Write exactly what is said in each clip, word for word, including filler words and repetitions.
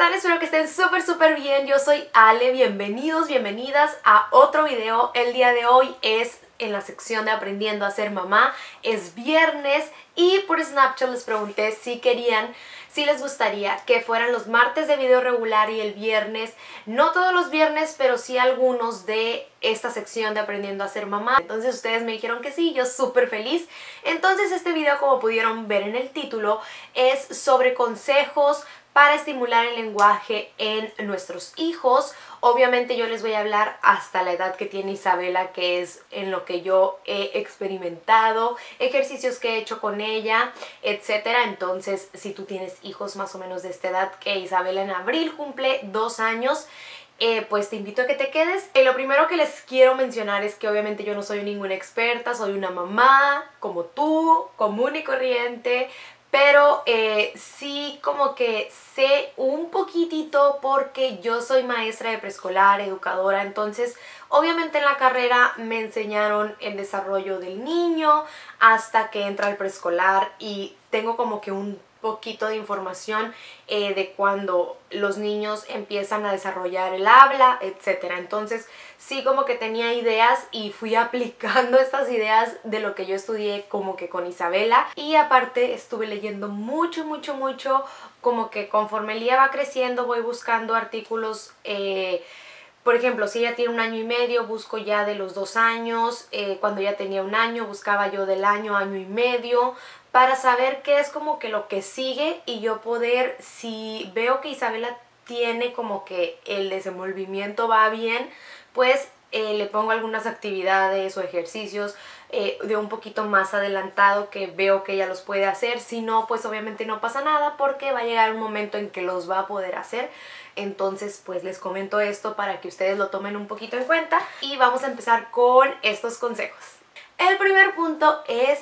están? Espero que estén súper súper bien. Yo soy Ale, bienvenidos, bienvenidas a otro video. El día de hoy es en la sección de Aprendiendo a ser mamá. Es viernes y por Snapchat les pregunté si querían, si les gustaría que fueran los martes de video regular y el viernes, no todos los viernes, pero sí algunos de esta sección de Aprendiendo a ser mamá. Entonces ustedes me dijeron que sí, yo súper feliz. Entonces este video, como pudieron ver en el título, es sobre consejos para estimular el lenguaje en nuestros hijos. Obviamente yo les voy a hablar hasta la edad que tiene Isabela, que es en lo que yo he experimentado, ejercicios que he hecho con ella, etcétera. Entonces, si tú tienes hijos más o menos de esta edad, que Isabela en abril cumple dos años, Eh, pues te invito a que te quedes. Eh, lo primero que les quiero mencionar es que obviamente yo no soy ninguna experta, soy una mamá como tú, común y corriente, pero eh, sí como que sé un poquitito porque yo soy maestra de preescolar, educadora, entonces obviamente en la carrera me enseñaron el desarrollo del niño hasta que entra al preescolar y tengo como que un poquito de información eh, de cuando los niños empiezan a desarrollar el habla, etcétera. Entonces sí como que tenía ideas y fui aplicando estas ideas de lo que yo estudié como que con Isabela, y aparte estuve leyendo mucho, mucho, mucho, como que conforme Lía va creciendo voy buscando artículos. eh, Por ejemplo, si ella tiene un año y medio, busco ya de los dos años. Eh, cuando ella tenía un año, buscaba yo del año, año y medio, para saber qué es como que lo que sigue y yo poder, si veo que Isabela tiene como que el desenvolvimiento va bien, pues eh, le pongo algunas actividades o ejercicios eh, de un poquito más adelantado que veo que ella los puede hacer. Si no, pues obviamente no pasa nada porque va a llegar un momento en que los va a poder hacer. Entonces pues les comento esto para que ustedes lo tomen un poquito en cuenta y vamos a empezar con estos consejos. El primer punto es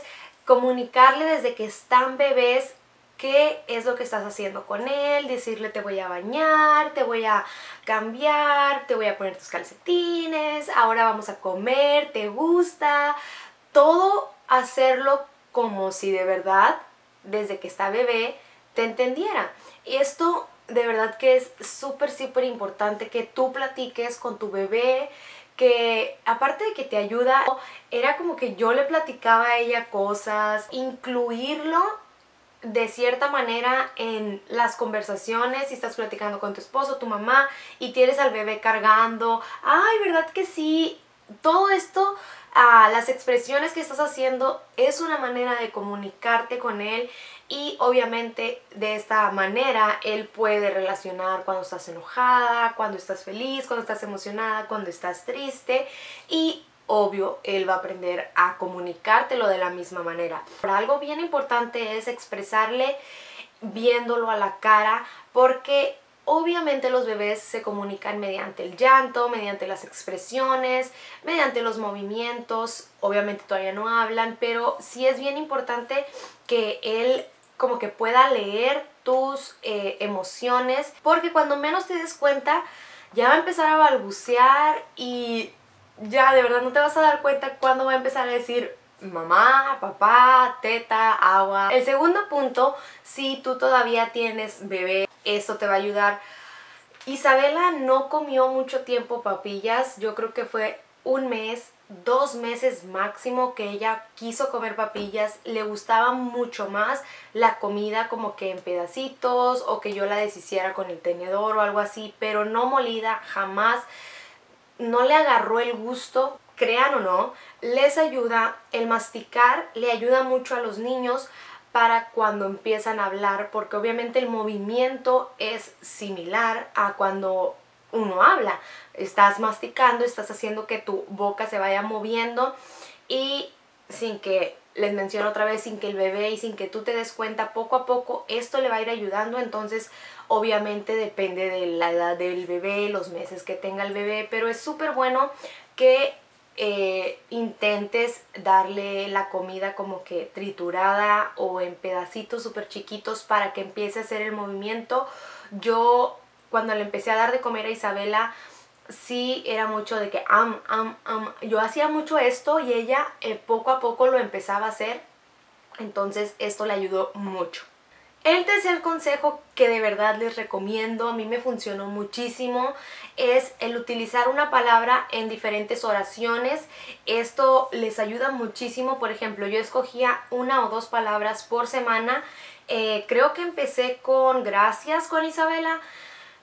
comunicarle desde que están bebés qué es lo que estás haciendo con él, decirle te voy a bañar, te voy a cambiar, te voy a poner tus calcetines, ahora vamos a comer, te gusta, todo hacerlo como si de verdad desde que está bebé te entendiera. Y esto de verdad que es súper, súper importante que tú platiques con tu bebé, que aparte de que te ayuda, era como que yo le platicaba a ella cosas, incluirlo de cierta manera en las conversaciones. Si estás platicando con tu esposo, tu mamá, y tienes al bebé cargando, ay, ¿verdad que sí? Todo esto, ah, las expresiones que estás haciendo es una manera de comunicarte con él, y obviamente de esta manera él puede relacionar cuando estás enojada, cuando estás feliz, cuando estás emocionada, cuando estás triste, y obvio él va a aprender a comunicártelo de la misma manera. Pero algo bien importante es expresarle viéndolo a la cara, porque obviamente los bebés se comunican mediante el llanto, mediante las expresiones, mediante los movimientos. Obviamente todavía no hablan, pero sí es bien importante que él como que pueda leer tus eh, emociones, porque cuando menos te des cuenta ya va a empezar a balbucear y ya de verdad no te vas a dar cuenta cuando va a empezar a decir mamá, papá, teta, agua. El segundo punto, si tú todavía tienes bebé, esto te va a ayudar. Isabela no comió mucho tiempo papillas, yo creo que fue un mes, dos meses máximo que ella quiso comer papillas. Le gustaba mucho más la comida como que en pedacitos o que yo la deshiciera con el tenedor o algo así, pero no molida, jamás. No le agarró el gusto. Crean o no, les ayuda el masticar, le ayuda mucho a los niños para cuando empiezan a hablar, porque obviamente el movimiento es similar a cuando uno habla. Estás masticando, estás haciendo que tu boca se vaya moviendo, y sin que, les menciono otra vez, sin que el bebé y sin que tú te des cuenta, poco a poco esto le va a ir ayudando. Entonces obviamente depende de la edad del bebé, los meses que tenga el bebé, pero es súper bueno que Eh, intentes darle la comida como que triturada o en pedacitos súper chiquitos para que empiece a hacer el movimiento. Yo cuando le empecé a dar de comer a Isabela, sí era mucho de que am, am, am. Yo hacía mucho esto y ella eh, poco a poco lo empezaba a hacer. Entonces esto le ayudó mucho. El tercer consejo que de verdad les recomiendo, a mí me funcionó muchísimo, es el utilizar una palabra en diferentes oraciones. Esto les ayuda muchísimo. Por ejemplo, yo escogía una o dos palabras por semana. Eh, creo que empecé con gracias con Isabela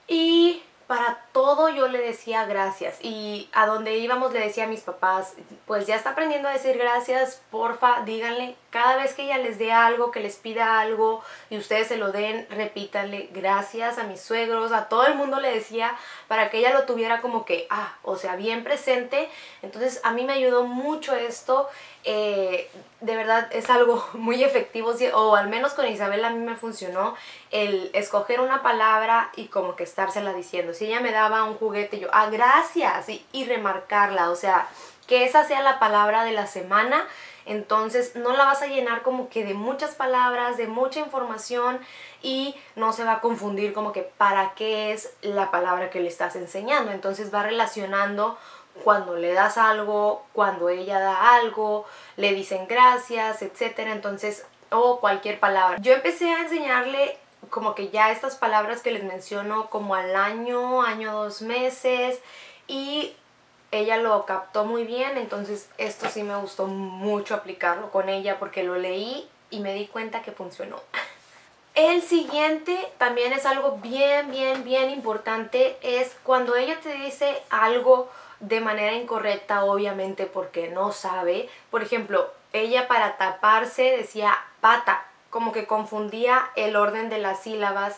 y para todo yo le decía gracias, y a donde íbamos le decía a mis papás, pues ya está aprendiendo a decir gracias, porfa, díganle, cada vez que ella les dé algo, que les pida algo y ustedes se lo den, repítanle gracias. A mis suegros, a todo el mundo le decía, para que ella lo tuviera como que, ah, o sea, bien presente. Entonces a mí me ayudó mucho esto, eh, de verdad es algo muy efectivo, o al menos con Isabela a mí me funcionó el escoger una palabra y como que estársela diciendo. Si ella me daba un juguete, yo, ah, gracias, y, y remarcarla, o sea, que esa sea la palabra de la semana. Entonces no la vas a llenar como que de muchas palabras, de mucha información, y no se va a confundir como que para qué es la palabra que le estás enseñando. Entonces va relacionando cuando le das algo, cuando ella da algo, le dicen gracias, etcétera. Entonces, o cualquier palabra. Yo empecé a enseñarle como que ya estas palabras que les menciono como al año, año, dos meses, y ella lo captó muy bien. Entonces esto sí me gustó mucho aplicarlo con ella, porque lo leí y me di cuenta que funcionó. El siguiente también es algo bien, bien, bien importante, es cuando ella te dice algo de manera incorrecta, obviamente porque no sabe. Por ejemplo, ella para taparse decía pata, como que confundía el orden de las sílabas,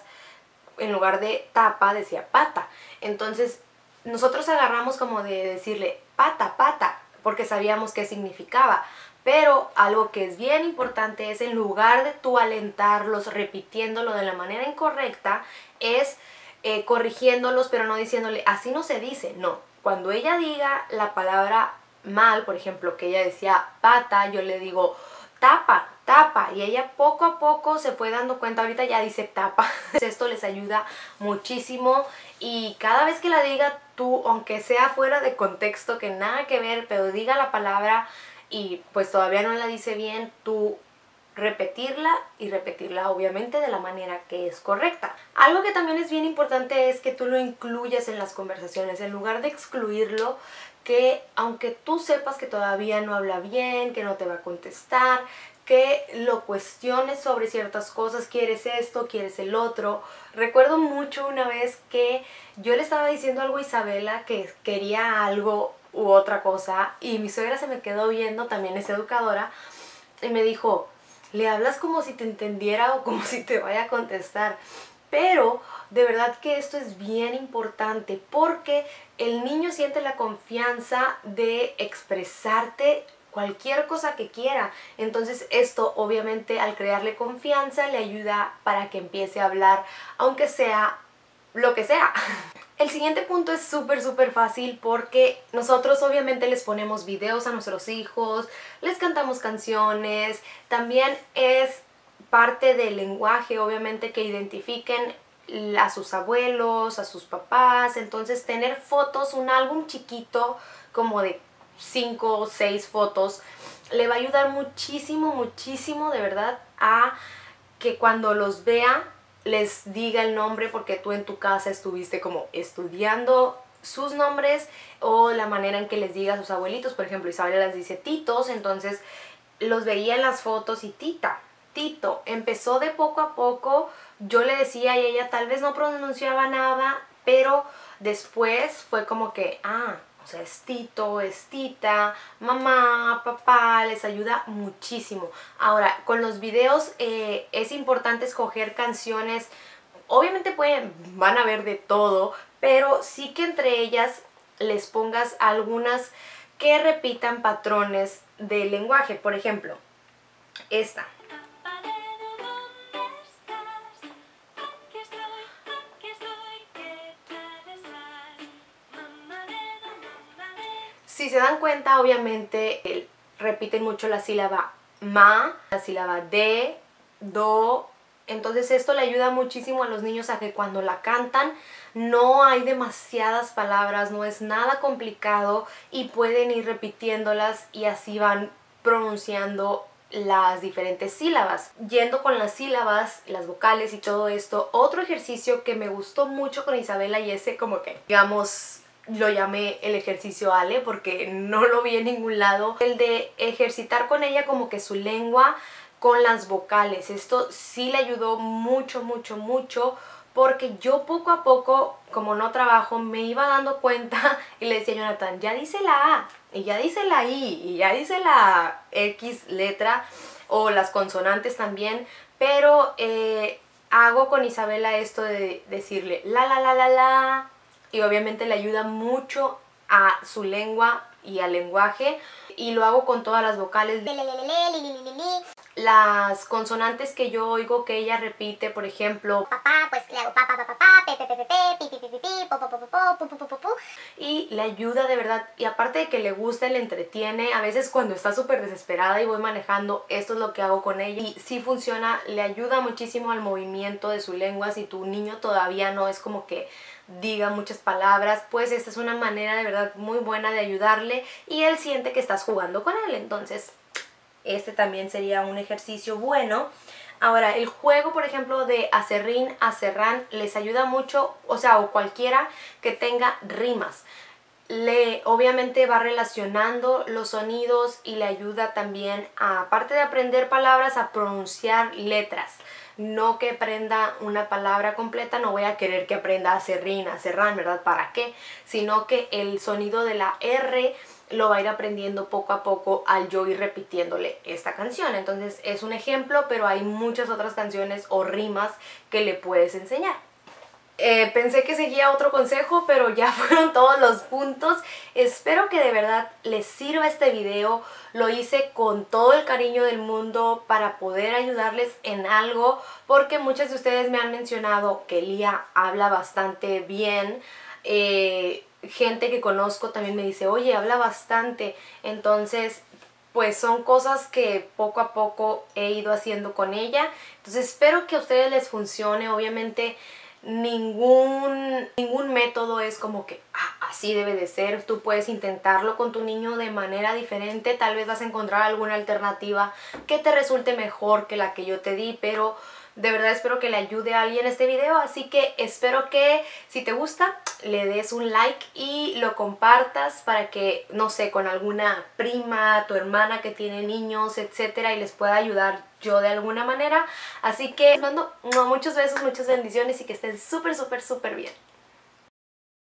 en lugar de tapa decía pata. Entonces nosotros agarramos como de decirle pata, pata, porque sabíamos qué significaba. Pero algo que es bien importante es, en lugar de tú alentarlos repitiéndolo de la manera incorrecta, es eh, corrigiéndolos, pero no diciéndole así no se dice, no. Cuando ella diga la palabra mal, por ejemplo, que ella decía pata, yo le digo tapa, tapa, y ella poco a poco se fue dando cuenta, ahorita ya dice tapa. Esto les ayuda muchísimo, y cada vez que la diga tú, aunque sea fuera de contexto, que nada que ver, pero diga la palabra y pues todavía no la dice bien, tú repetirla y repetirla, obviamente de la manera que es correcta. Algo que también es bien importante es que tú lo incluyas en las conversaciones, en lugar de excluirlo, que aunque tú sepas que todavía no habla bien, que no te va a contestar, que lo cuestiones sobre ciertas cosas, quieres esto, quieres el otro. Recuerdo mucho una vez que yo le estaba diciendo algo a Isabela, que quería algo u otra cosa, y mi suegra se me quedó viendo, también es educadora, y me dijo, le hablas como si te entendiera o como si te vaya a contestar. Pero de verdad que esto es bien importante, porque el niño siente la confianza de expresarte cualquier cosa que quiera. Entonces esto obviamente, al crearle confianza, le ayuda para que empiece a hablar, aunque sea lo que sea. El siguiente punto es súper súper fácil, porque nosotros obviamente les ponemos videos a nuestros hijos, les cantamos canciones, también es parte del lenguaje obviamente que identifiquen a sus abuelos, a sus papás. Entonces tener fotos, un álbum chiquito como de cinco o seis fotos, le va a ayudar muchísimo, muchísimo de verdad, a que cuando los vea les diga el nombre, porque tú en tu casa estuviste como estudiando sus nombres, o la manera en que les diga a sus abuelitos. Por ejemplo, Isabela les dice titos, entonces los veía en las fotos y tita, tito. Empezó de poco a poco, yo le decía y ella tal vez no pronunciaba nada, pero después fue como que, ah, o sea, es tito, es tita, mamá, papá, les ayuda muchísimo. Ahora, con los videos eh, es importante escoger canciones. Obviamente pueden, van a ver de todo, pero sí que entre ellas les pongas algunas que repitan patrones del lenguaje. Por ejemplo, esta. Si se dan cuenta, obviamente eh, repiten mucho la sílaba ma, la sílaba de, do. Entonces esto le ayuda muchísimo a los niños a que cuando la cantan no hay demasiadas palabras, no es nada complicado, y pueden ir repitiéndolas y así van pronunciando las diferentes sílabas. Yendo con las sílabas, las vocales y todo esto, otro ejercicio que me gustó mucho con Isabela, y ese como que, digamos, lo llamé el ejercicio Ale porque no lo vi en ningún lado, el de ejercitar con ella como que su lengua con las vocales. Esto sí le ayudó mucho, mucho, mucho, porque yo poco a poco, como no trabajo, me iba dando cuenta y le decía a Jonathan, ya dice la A, y ya dice la I, y ya dice la X letra, o las consonantes también, pero eh, hago con Isabela esto de decirle la la la la la, y obviamente le ayuda mucho a su lengua y al lenguaje, y lo hago con todas las vocales. Las consonantes que yo oigo que ella repite, por ejemplo, papá, pues le hago papá, papá, papá, pe, pe, pe, pe, pi, pi, pi, pi, po, po, po, po, po, po, po, po, y le ayuda de verdad. Y aparte de que le gusta, le entretiene. A veces cuando está súper desesperada y voy manejando, esto es lo que hago con ella. Y sí funciona, le ayuda muchísimo al movimiento de su lengua. Si tu niño todavía no es como que diga muchas palabras, pues esta es una manera de verdad muy buena de ayudarle, y él siente que estás jugando con él. Entonces este también sería un ejercicio bueno. Ahora, el juego, por ejemplo, de acerrín, acerrán, les ayuda mucho, o sea, o cualquiera que tenga rimas. Le, obviamente va relacionando los sonidos y le ayuda también, a, aparte de aprender palabras, a pronunciar letras. No que aprenda una palabra completa, no voy a querer que aprenda acerrín, acerrán, ¿verdad? ¿Para qué? Sino que el sonido de la R lo va a ir aprendiendo poco a poco al yo ir repitiéndole esta canción. Entonces es un ejemplo, pero hay muchas otras canciones o rimas que le puedes enseñar. Eh, pensé que seguía otro consejo, pero ya fueron todos los puntos. Espero que de verdad les sirva este video. Lo hice con todo el cariño del mundo para poder ayudarles en algo, porque muchas de ustedes me han mencionado que Lía habla bastante bien. Eh, gente que conozco también me dice, oye, habla bastante. Entonces, pues son cosas que poco a poco he ido haciendo con ella. Entonces espero que a ustedes les funcione. Obviamente ningún, ningún método es como que ah, así debe de ser. Tú puedes intentarlo con tu niño de manera diferente. Tal vez vas a encontrar alguna alternativa que te resulte mejor que la que yo te di, pero de verdad espero que le ayude a alguien este video. Así que espero que si te gusta le des un like y lo compartas para que, no sé, con alguna prima, tu hermana que tiene niños, etcétera, y les pueda ayudar yo de alguna manera. Así que les mando muchos besos, muchas bendiciones y que estén súper, súper, súper bien.